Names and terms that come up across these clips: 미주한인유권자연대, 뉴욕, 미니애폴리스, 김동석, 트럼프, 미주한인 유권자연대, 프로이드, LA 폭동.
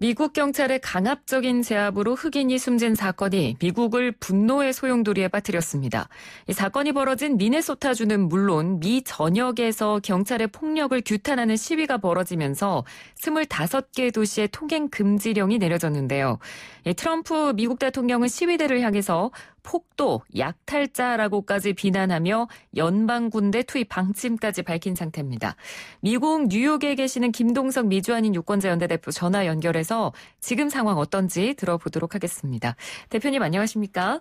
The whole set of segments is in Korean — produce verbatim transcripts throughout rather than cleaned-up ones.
미국 경찰의 강압적인 제압으로 흑인이 숨진 사건이 미국을 분노의 소용돌이에 빠뜨렸습니다. 이 사건이 벌어진 미네소타주는 물론 미 전역에서 경찰의 폭력을 규탄하는 시위가 벌어지면서 스물다섯 개 도시에 통행 금지령이 내려졌는데요. 이 트럼프 미국 대통령은 시위대를 향해서 폭도, 약탈자라고까지 비난하며 연방군대 투입 방침까지 밝힌 상태입니다. 미국 뉴욕에 계시는 김동석 미주한인 유권자연대 대표 전화 연결해서 지금 상황 어떤지 들어보도록 하겠습니다. 대표님 안녕하십니까?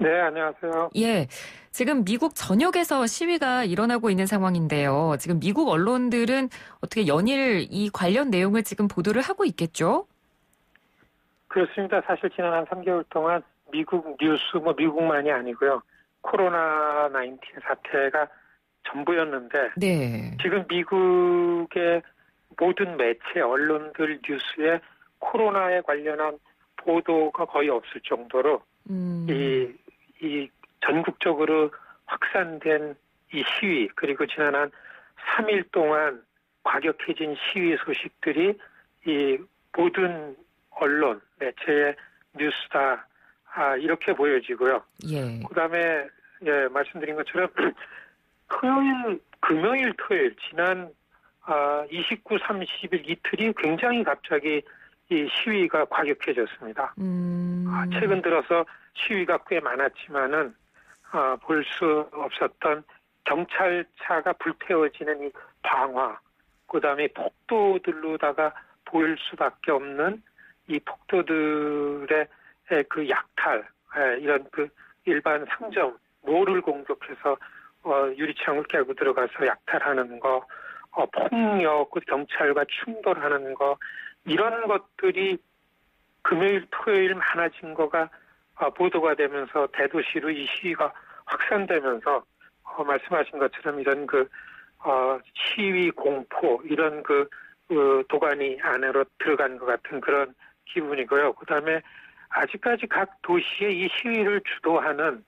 네, 안녕하세요. 예, 지금 미국 전역에서 시위가 일어나고 있는 상황인데요. 지금 미국 언론들은 어떻게 연일 이 관련 내용을 지금 보도를 하고 있겠죠? 그렇습니다. 사실 지난 한 삼 개월 동안 미국 뉴스, 뭐 미국만이 아니고요. 코로나 십구 사태가 전부였는데 네. 지금 미국의 모든 매체, 언론들 뉴스에 코로나에 관련한 보도가 거의 없을 정도로 음. 이, 이 전국적으로 확산된 이 시위, 그리고 지난 한 삼 일 동안 과격해진 시위 소식들이 이 모든 언론, 매체의 뉴스다. 아, 이렇게 보여지고요. 예. 그 다음에, 예, 말씀드린 것처럼, 토요일, 금요일, 토요일, 지난, 아, 이십구, 삼십일 이틀이 굉장히 갑자기 이 시위가 과격해졌습니다. 음... 아, 최근 들어서 시위가 꽤 많았지만은, 아, 볼 수 없었던 경찰차가 불태워지는 이 방화, 그 다음에 폭도들로다가 보일 수밖에 없는 이 폭도들의 그 약탈, 이런 그 일반 상점, 모를 공격해서 유리창을 깨고 들어가서 약탈하는 거, 폭력, 경찰과 충돌하는 거, 이런 것들이 금요일, 토요일 많아진 거가 보도가 되면서 대도시로 이 시위가 확산되면서 말씀하신 것처럼 이런 그 시위 공포, 이런 그 도가니 안으로 들어간 것 같은 그런 기분이고요. 그 다음에 아직까지 각 도시에 이 시위를 주도하는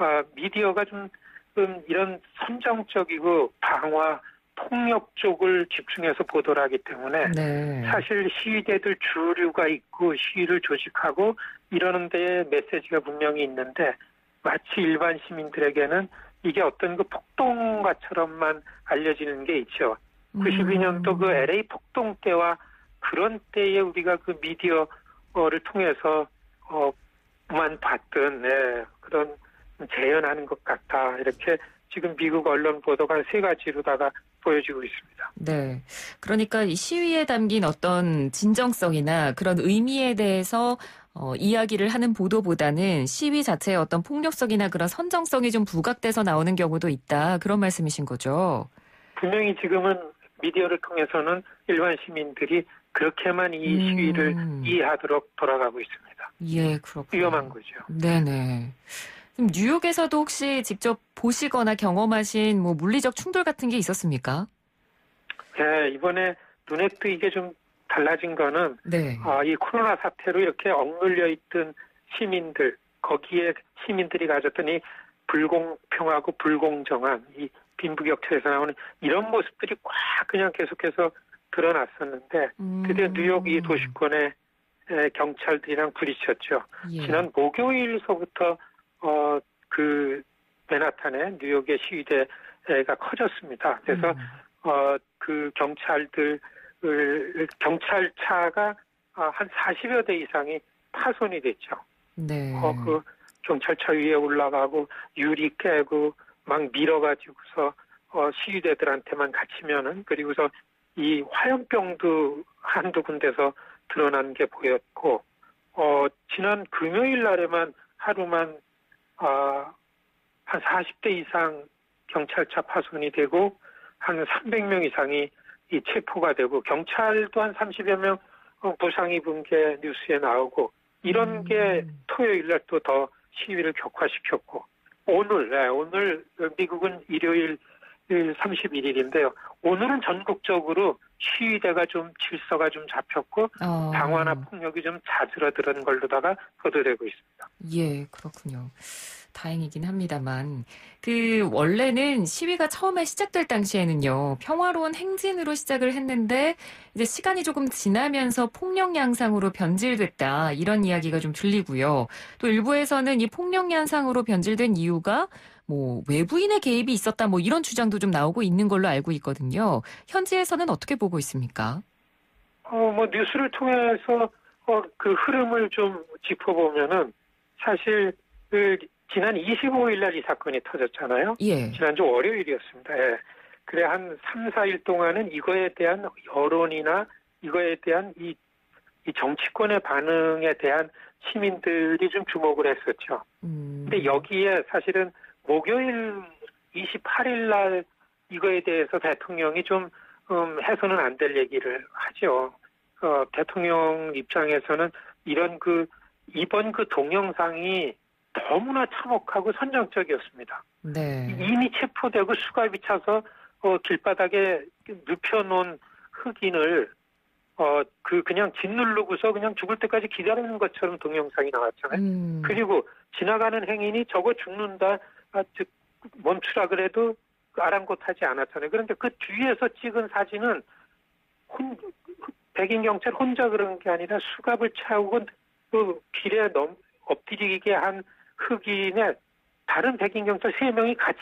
어, 미디어가 좀, 좀 이런 선정적이고 방화, 폭력 쪽을 집중해서 보도를 하기 때문에 네. 사실 시위대들 주류가 있고 시위를 조직하고 이러는 데에 메시지가 분명히 있는데 마치 일반 시민들에게는 이게 어떤 그 폭동과처럼만 알려지는 게 있죠. 음. 구십이 년도 그 엘에이 폭동 때와 그런 때에 우리가 그 미디어 를 통해서 어만 봤던 예, 그런 재현하는 것 같다. 이렇게 지금 미국 언론 보도가 세 가지로다가 보여지고 있습니다. 네, 그러니까 이 시위에 담긴 어떤 진정성이나 그런 의미에 대해서 어, 이야기를 하는 보도보다는 시위 자체의 어떤 폭력성이나 그런 선정성이 좀 부각돼서 나오는 경우도 있다. 그런 말씀이신 거죠? 분명히 지금은 미디어를 통해서는 일반 시민들이 그렇게만 이 시위를 음. 이해하도록 돌아가고 있습니다. 예, 그렇군요. 위험한 거죠. 네네. 그럼 뉴욕에서도 혹시 직접 보시거나 경험하신 뭐 물리적 충돌 같은 게 있었습니까? 예, 이번에 눈에 띄게 좀 달라진 거는 네. 어, 이 코로나 사태로 이렇게 억눌려 있던 시민들, 거기에 시민들이 가졌던 이 불공평하고 불공정한 이 빈부격차에서 나오는 이런 모습들이 꽉 그냥 계속해서 드러났었는데 드디어 뉴욕 이 도시권에 경찰들이랑 부딪혔죠. 예. 지난 목요일서부터 어, 그 맨하탄에 뉴욕의 시위대가 커졌습니다. 그래서 음. 어, 그 경찰들 경찰차가 한 사십여 대 이상이 파손이 됐죠. 네. 어, 그 경찰차 위에 올라가고 유리 깨고 막 밀어가지고서 어, 시위대들한테만 갇히면은 그리고서 이 화염병도 한두 군데서 드러난 게 보였고, 어, 지난 금요일 날에만 하루만, 아, 한 사십 대 이상 경찰차 파손이 되고, 한 삼백 명 이상이 이 체포가 되고, 경찰도 한 삼십여 명 부상 입은 게 뉴스에 나오고, 이런 음. 게 토요일 날 또 더 시위를 격화시켰고, 오늘, 네, 오늘 미국은 일요일, 삼십일 일인데요. 오늘은 전국적으로 시위대가 좀 질서가 좀 잡혔고 어. 방화나 폭력이 좀 자지러드는 걸로다가 보도되고 있습니다. 예, 그렇군요. 다행이긴 합니다만, 그 원래는 시위가 처음에 시작될 당시에는요, 평화로운 행진으로 시작을 했는데 이제 시간이 조금 지나면서 폭력 양상으로 변질됐다, 이런 이야기가 좀 들리고요. 또 일부에서는 이 폭력 양상으로 변질된 이유가 뭐 외부인의 개입이 있었다, 뭐 이런 주장도 좀 나오고 있는 걸로 알고 있거든요. 현지에서는 어떻게 보고 있습니까? 어, 뭐 뉴스를 통해서 어, 그 흐름을 좀 짚어보면은 사실 그 지난 이십오일 날 이 사건이 터졌잖아요. 예. 지난주 월요일이었습니다. 예. 그래 한 삼, 사일 동안은 이거에 대한 여론이나 이거에 대한 이, 이 정치권의 반응에 대한 시민들이 좀 주목을 했었죠. 음. 근데 여기에 사실은 목요일 이십팔일 날 이거에 대해서 대통령이 좀 음, 해서는 안 될 얘기를 하죠. 어, 대통령 입장에서는 이런 그 이번 그 동영상이 너무나 참혹하고 선정적이었습니다. 네. 이미 체포되고 수갑이 차서 어, 길바닥에 눕혀놓은 흑인을 어, 그 그냥 짓누르고서 그냥 죽을 때까지 기다리는 것처럼 동영상이 나왔잖아요. 음. 그리고 지나가는 행인이 저거 죽는다, 아, 즉 멈추라 그래도 아랑곳하지 않았잖아요. 그런데 그 뒤에서 찍은 사진은 혼, 백인 경찰 혼자 그런 게 아니라 수갑을 차고 그 길에 넘, 엎드리게 한 흑인의 다른 백인 경찰 세 명이 같이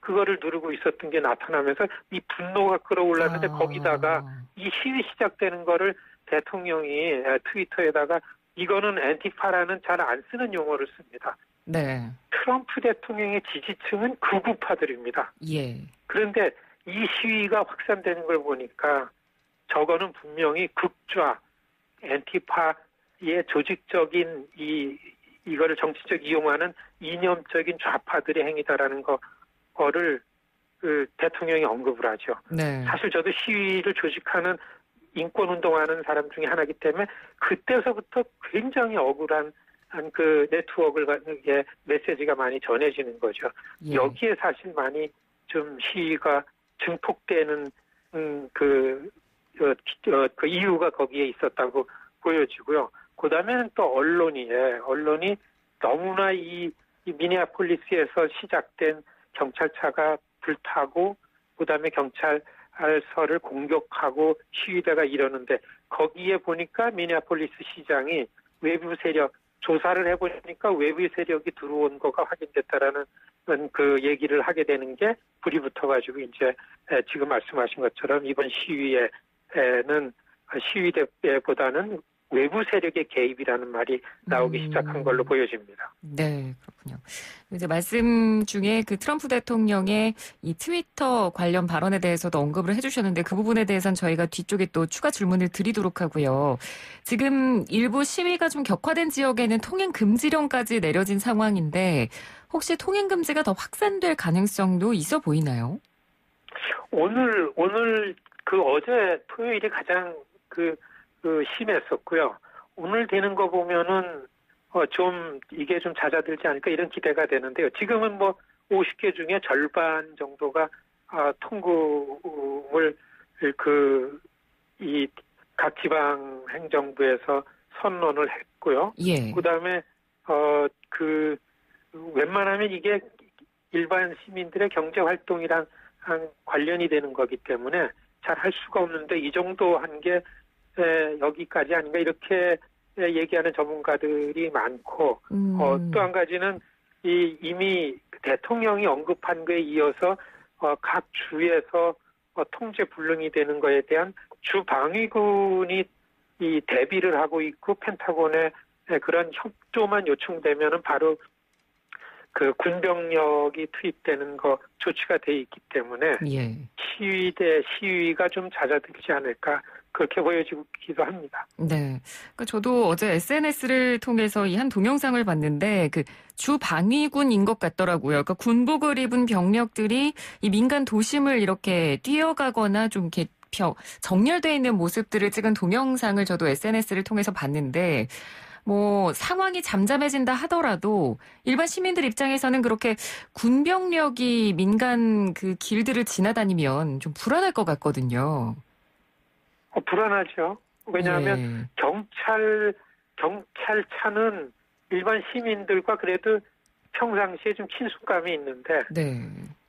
그거를 누르고 있었던 게 나타나면서 이 분노가 끌어올랐는데, 아. 거기다가 이 시위 시작되는 거를 대통령이 트위터에다가 이거는 앤티파라는 잘 안 쓰는 용어를 씁니다. 네. 트럼프 대통령의 지지층은 극우파들입니다. 예. 그런데 이 시위가 확산되는 걸 보니까 저거는 분명히 극좌, 앤티파의 조직적인 이 이거를 정치적 이용하는 이념적인 좌파들의 행위다라는 거를 그 대통령이 언급을 하죠. 네. 사실 저도 시위를 조직하는 인권운동하는 사람 중에 하나이기 때문에 그때서부터 굉장히 억울한 한 그 네트워크를 갖는 게 메시지가 많이 전해지는 거죠. 예. 여기에 사실 많이 좀 시위가 증폭되는 음, 그, 어, 어, 그 이유가 거기에 있었다고 보여지고요. 그 다음에는 또 언론이, 예, 언론이 너무나 이, 이 미니애폴리스에서 시작된 경찰차가 불타고 그 다음에 경찰서를 공격하고 시위대가 이러는데 거기에 보니까 미니애폴리스 시장이 외부 세력 조사를 해보니까 외부 세력이 들어온 거가 확인됐다라는 그 얘기를 하게 되는 게 불이 붙어가지고 이제 지금 말씀하신 것처럼 이번 시위에는 시위대보다는 외부 세력의 개입이라는 말이 나오기 음. 시작한 걸로 보여집니다. 네, 그렇군요. 이제 말씀 중에 그 트럼프 대통령의 이 트위터 관련 발언에 대해서도 언급을 해주셨는데 그 부분에 대해서는 저희가 뒤쪽에 또 추가 질문을 드리도록 하고요. 지금 일부 시위가 좀 격화된 지역에는 통행 금지령까지 내려진 상황인데 혹시 통행 금지가 더 확산될 가능성도 있어 보이나요? 오늘 오늘 그 어제 토요일이 가장 그 그 심했었고요. 오늘 되는 거 보면은 어 좀 이게 좀 잦아들지 않을까 이런 기대가 되는데요. 지금은 뭐 오십 개 중에 절반 정도가 아, 통금을 그 이 각 지방 행정부에서 선언을 했고요. 예. 그다음에 어 그 웬만하면 이게 일반 시민들의 경제 활동이랑 관련이 되는 거기 때문에 잘 할 수가 없는데 이 정도 한 게 네, 여기까지 아닌가 이렇게 얘기하는 전문가들이 많고 음. 어, 또 한 가지는 이, 이미 대통령이 언급한 거에 이어서 어, 각 주에서 어, 통제 불능이 되는 거에 대한 주 방위군이 이 대비를 하고 있고 펜타곤에 그런 협조만 요청되면은 바로 그 군병력이 투입되는 거 조치가 돼 있기 때문에 예. 시위대 시위가 좀 잦아들지 않을까. 그렇게 보여지기도 합니다. 네, 그러니까 저도 어제 에스엔에스를 통해서 이 한 동영상을 봤는데 그 주방위군인 것 같더라고요. 그러니까 군복을 입은 병력들이 이 민간 도심을 이렇게 뛰어가거나 좀 이렇게 정렬돼 있는 모습들을 찍은 동영상을 저도 에스엔에스를 통해서 봤는데. 뭐 상황이 잠잠해진다 하더라도 일반 시민들 입장에서는 그렇게 군병력이 민간 그 길들을 지나다니면 좀 불안할 것 같거든요. 어, 불안하죠. 왜냐하면 네. 경찰 경찰차는 일반 시민들과 그래도 평상시에 좀 친숙감이 있는데 네.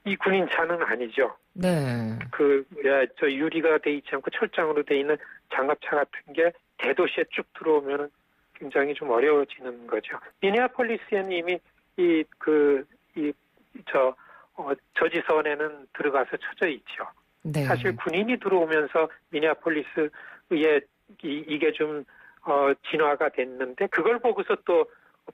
이 군인 차는 아니죠. 네. 그 저 유리가 돼 있지 않고 철장으로 돼 있는 장갑차 같은 게 대도시에 쭉 들어오면은 굉장히 좀 어려워지는 거죠. 미니애폴리스에는 이미 이 그 이 저 어, 저지선에는 들어가서 쳐져 있죠. 네. 사실 군인이 들어오면서 미니애폴리스의 이, 이게 좀 어, 진화가 됐는데 그걸 보고서 또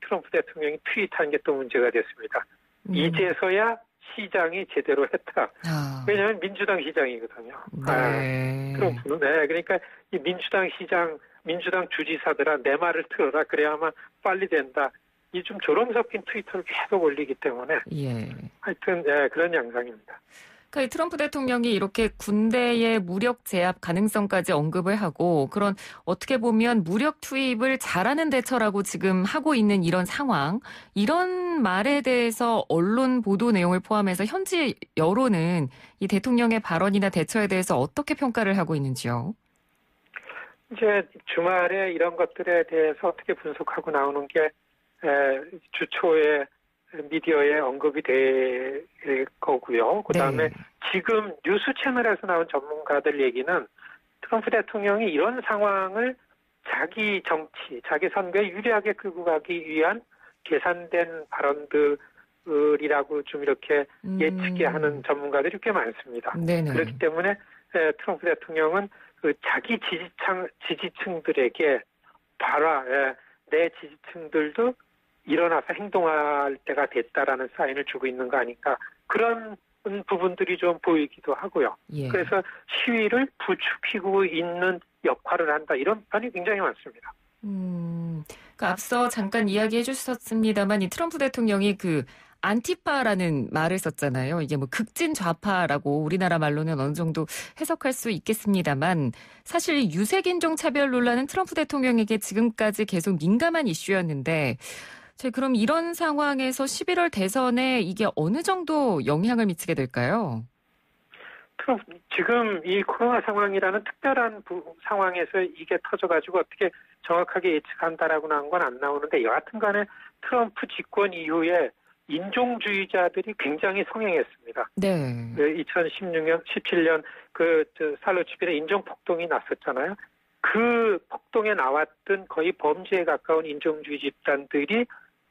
트럼프 대통령이 트윗한 게 또 문제가 됐습니다. 음. 이제서야 시장이 제대로 했다. 아. 왜냐하면 민주당 시장이거든요. 네. 아, 트럼프는 네. 그러니까 이 민주당 시장, 민주당 주지사들아 내 말을 들어라. 그래야만 빨리 된다. 이 좀 조롱 섞인 트위터를 계속 올리기 때문에 예. 하여튼 네, 그런 양상입니다. 그러니까 이 트럼프 대통령이 이렇게 군대의 무력 제압 가능성까지 언급을 하고 그런 어떻게 보면 무력 투입을 잘하는 대처라고 지금 하고 있는 이런 상황, 이런 말에 대해서 언론 보도 내용을 포함해서 현지 여론은 이 대통령의 발언이나 대처에 대해서 어떻게 평가를 하고 있는지요? 이제 주말에 이런 것들에 대해서 어떻게 분석하고 나오는 게 주초에 미디어에 언급이 될 거고요. 그다음에 네. 지금 뉴스 채널에서 나온 전문가들 얘기는 트럼프 대통령이 이런 상황을 자기 정치, 자기 선거에 유리하게 끌고 가기 위한 계산된 발언들이라고 좀 이렇게 음. 예측이 하는 전문가들이 꽤 많습니다. 네네. 그렇기 때문에 트럼프 대통령은 그 자기 지지층, 지지층들에게 봐라, 내 지지층들도 일어나서 행동할 때가 됐다라는 사인을 주고 있는 거 아닌가. 그런 부분들이 좀 보이기도 하고요. 예. 그래서 시위를 부추기고 있는 역할을 한다. 이런 편이 굉장히 많습니다. 음, 그러니까 앞서 잠깐 이야기해 주셨습니다만 이 트럼프 대통령이 그 안티파라는 말을 썼잖아요. 이게 뭐 극진 좌파라고 우리나라 말로는 어느 정도 해석할 수 있겠습니다만 사실 유색인종 차별 논란은 트럼프 대통령에게 지금까지 계속 민감한 이슈였는데 자, 그럼 이런 상황에서 십일월 대선에 이게 어느 정도 영향을 미치게 될까요? 트럼프, 지금 이 코로나 상황이라는 특별한 부, 상황에서 이게 터져가지고 어떻게 정확하게 예측한다라고 나온 건 안 나오는데 여하튼 간에 트럼프 집권 이후에 인종주의자들이 굉장히 성행했습니다. 네. 이천십육 년, 십칠 년 그 살로치빌의 인종폭동이 났었잖아요. 그 폭동에 나왔던 거의 범죄에 가까운 인종주의 집단들이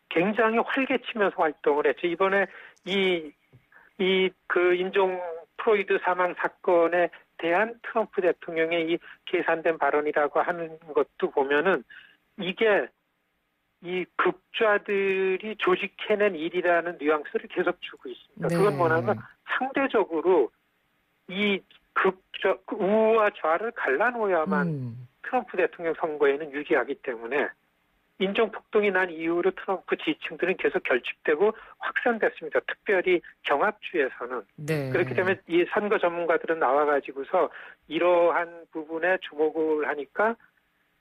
굉장히 활개치면서 활동을 했죠. 이번에 이, 이 그 인종 프로이드 사망 사건에 대한 트럼프 대통령의 이 계산된 발언이라고 하는 것도 보면은 이게 이 극좌들이 조직해낸 일이라는 뉘앙스를 계속 주고 있습니다. 네. 그건 뭐냐면 상대적으로 이 극좌, 우와 좌를 갈라놓아야만 음. 트럼프 대통령 선거에는 유리하기 때문에 인종폭동이 난 이후로 트럼프 지지층들은 계속 결집되고 확산됐습니다. 특별히 경합주에서는. 네. 그렇기 때문에 이 선거 전문가들은 나와가지고서 이러한 부분에 주목을 하니까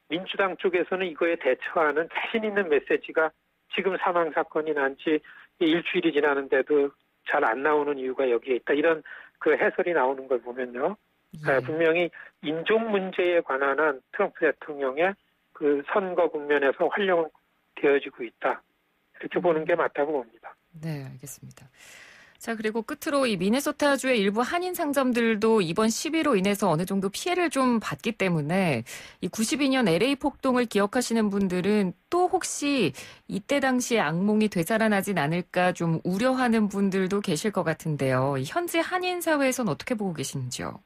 민주당 쪽에서는 이거에 대처하는 자신 있는 메시지가 지금 사망 사건이 난 지 일주일이 지나는데도 잘 안 나오는 이유가 여기에 있다. 이런 그 해설이 나오는 걸 보면요. 예. 분명히 인종 문제에 관한 한 트럼프 대통령의 그 선거 국면에서 활용되어지고 있다. 이렇게 보는 게 맞다고 봅니다. 네, 알겠습니다. 자, 그리고 끝으로 이 미네소타주의 일부 한인 상점들도 이번 시위로 인해서 어느 정도 피해를 좀 받기 때문에 이 구십이 년 엘에이 폭동을 기억하시는 분들은 또 혹시 이때 당시의 악몽이 되살아나진 않을까 좀 우려하는 분들도 계실 것 같은데요. 현지 한인 사회에서는 어떻게 보고 계시는지요?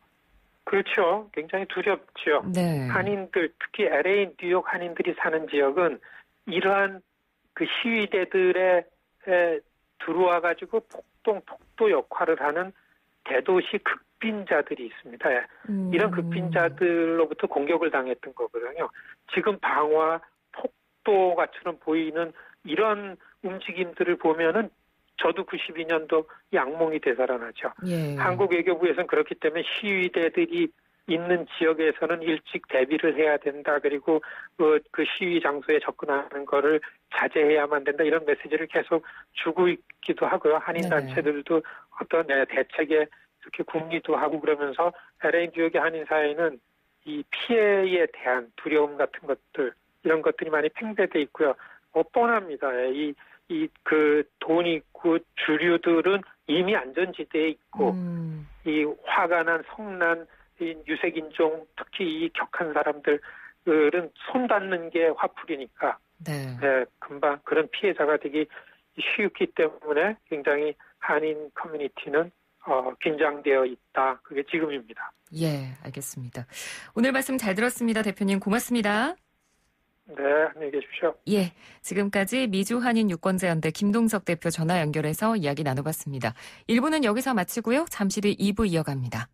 그렇죠. 굉장히 두렵죠. 네. 한인들, 특히 엘에이, 뉴욕 한인들이 사는 지역은 이러한 그 시위대들의 들어와가지고 폭동, 폭도 역할을 하는 대도시 극빈자들이 있습니다. 음. 이런 극빈자들로부터 공격을 당했던 거거든요. 지금 방화, 폭도가처럼 보이는 이런 움직임들을 보면은 저도 구십이 년도 악몽이 되살아나죠. 예. 한국 외교부에서는 그렇기 때문에 시위대들이 있는 지역에서는 일찍 대비를 해야 된다. 그리고 그, 그 시위 장소에 접근하는 거를 자제해야만 된다. 이런 메시지를 계속 주고 있기도 하고요. 한인단체들도 어떤 대책에 이렇게 궁리도 하고 그러면서 엘에이 뉴욕의 한인사회는 이 피해에 대한 두려움 같은 것들, 이런 것들이 많이 팽배돼 있고요. 뭐 뻔합니다. 이 이 그 돈이 있고 주류들은 이미 안전지대에 있고 음. 이 화가 난 성난 이 유색인종 특히 이 격한 사람들은 손 닿는 게 화풀이니까 네. 네, 금방 그런 피해자가 되기 쉽기 때문에 굉장히 한인 커뮤니티는 어, 긴장되어 있다. 그게 지금입니다. 예, 알겠습니다. 오늘 말씀 잘 들었습니다. 대표님 고맙습니다. 네, 안녕히 계십시오. 예, 지금까지 미주한인유권자연대 김동석 대표 전화 연결해서 이야기 나눠봤습니다. 일 부는 여기서 마치고요. 잠시 뒤 이 부 이어갑니다.